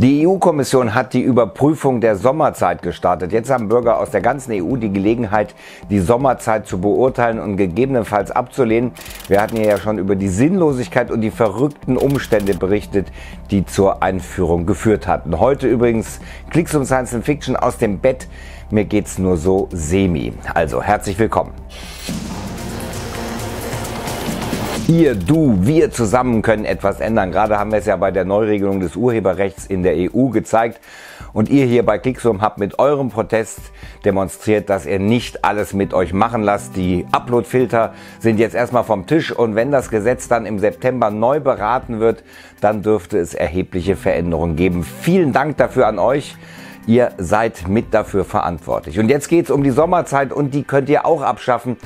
Die EU-Kommission hat die Überprüfung der Sommerzeit gestartet. Jetzt haben Bürger aus der ganzen EU die Gelegenheit, die Sommerzeit zu beurteilen und gegebenenfalls abzulehnen. Wir hatten ja schon über die Sinnlosigkeit und die verrückten Umstände berichtet, die zur Einführung geführt hatten. Heute übrigens Klicks und Science Fiction aus dem Bett. Mir geht's nur so semi. Also herzlich willkommen. Ihr, du, wir zusammen können etwas ändern. Gerade haben wir es ja bei der Neuregelung des Urheberrechts in der EU gezeigt. Und ihr hier bei Klicksum habt mit eurem Protest demonstriert, dass ihr nicht alles mit euch machen lasst. Die Uploadfilter sind jetzt erstmal vom Tisch. Und wenn das Gesetz dann im September neu beraten wird, dann dürfte es erhebliche Veränderungen geben. Vielen Dank dafür an euch. Ihr seid mit dafür verantwortlich. Und jetzt geht's um die Sommerzeit und die könnt ihr auch abschaffen.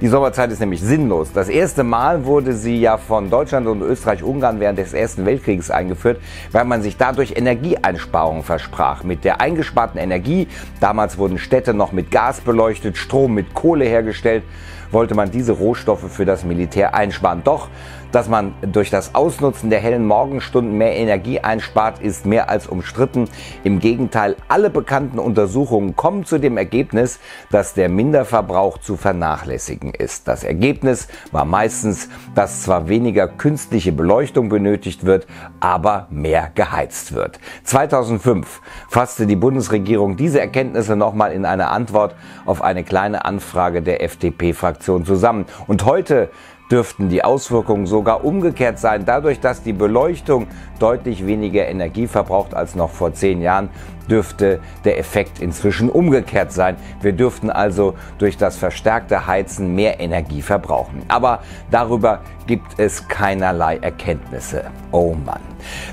Die Sommerzeit ist nämlich sinnlos. Das erste Mal wurde sie ja von Deutschland und Österreich-Ungarn während des Ersten Weltkrieges eingeführt, weil man sich dadurch Energieeinsparungen versprach. Mit der eingesparten Energie, damals wurden Städte noch mit Gas beleuchtet, Strom mit Kohle hergestellt, wollte man diese Rohstoffe für das Militär einsparen. Doch, dass man durch das Ausnutzen der hellen Morgenstunden mehr Energie einspart, ist mehr als umstritten. Im Gegenteil, alle bekannten Untersuchungen kommen zu dem Ergebnis, dass der Minderverbrauch zu vernachlässigen ist. Das Ergebnis war meistens, dass zwar weniger künstliche Beleuchtung benötigt wird, aber mehr geheizt wird. 2005 fasste die Bundesregierung diese Erkenntnisse nochmal in einer Antwort auf eine kleine Anfrage der FDP-Fraktion zusammen. Und heute dürften die Auswirkungen sogar umgekehrt sein. Dadurch, dass die Beleuchtung deutlich weniger Energie verbraucht als noch vor 10 Jahren, dürfte der Effekt inzwischen umgekehrt sein. Wir dürften also durch das verstärkte Heizen mehr Energie verbrauchen. Aber darüber gibt es keinerlei Erkenntnisse. Oh Mann.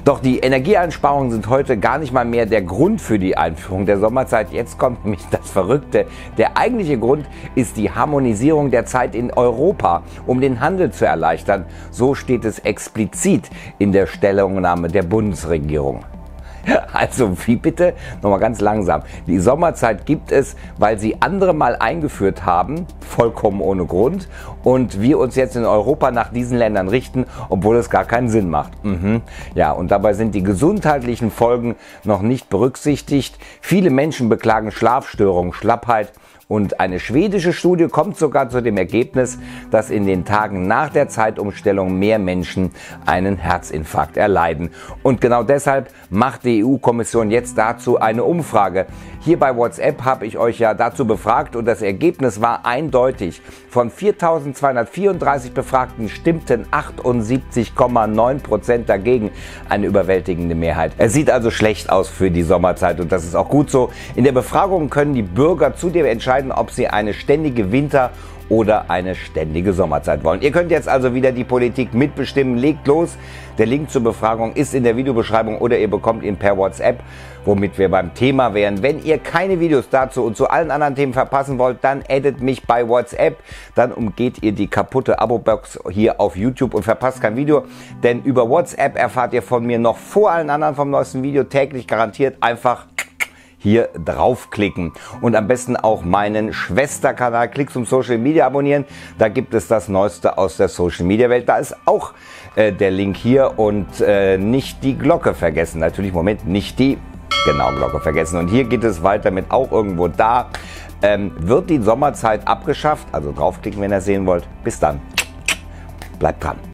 Doch die Energieeinsparungen sind heute gar nicht mal mehr der Grund für die Einführung der Sommerzeit. Jetzt kommt nämlich das Verrückte. Der eigentliche Grund ist die Harmonisierung der Zeit in Europa, um den Handel zu erleichtern. So steht es explizit in der Stellungnahme der Bundesregierung. Also wie bitte? Nochmal ganz langsam. Die Sommerzeit gibt es, weil sie andere mal eingeführt haben, vollkommen ohne Grund, und wir uns jetzt in Europa nach diesen Ländern richten, obwohl es gar keinen Sinn macht. Ja, und dabei sind die gesundheitlichen Folgen noch nicht berücksichtigt. Viele Menschen beklagen Schlafstörungen, Schlappheit. Und eine schwedische Studie kommt sogar zu dem Ergebnis, dass in den Tagen nach der Zeitumstellung mehr Menschen einen Herzinfarkt erleiden. Und genau deshalb macht die EU-Kommission jetzt dazu eine Umfrage. Hier bei WhatsApp habe ich euch ja dazu befragt und das Ergebnis war eindeutig. Von 4.234 Befragten stimmten 78,9% dagegen, eine überwältigende Mehrheit. Es sieht also schlecht aus für die Sommerzeit und das ist auch gut so. In der Befragung können die Bürger zudem entscheiden, ob sie eine ständige Winter- oder eine ständige Sommerzeit wollen. Ihr könnt jetzt also wieder die Politik mitbestimmen. Legt los. Der Link zur Befragung ist in der Videobeschreibung oder ihr bekommt ihn per WhatsApp, womit wir beim Thema wären. Wenn ihr keine Videos dazu und zu allen anderen Themen verpassen wollt, dann addet mich bei WhatsApp. Dann umgeht ihr die kaputte Abo-Box hier auf YouTube und verpasst kein Video. Denn über WhatsApp erfahrt ihr von mir noch vor allen anderen vom neuesten Video täglich garantiert. Einfach hier draufklicken und am besten auch meinen Schwesterkanal Klicks um Social Media abonnieren. Da gibt es das Neueste aus der Social Media Welt. Da ist auch der Link hier und nicht die Glocke vergessen. Natürlich, Moment, nicht die Glocke vergessen. Und hier geht es weiter mit auch irgendwo da. Wird die Sommerzeit abgeschafft? Also draufklicken, wenn ihr es sehen wollt. Bis dann. Bleibt dran.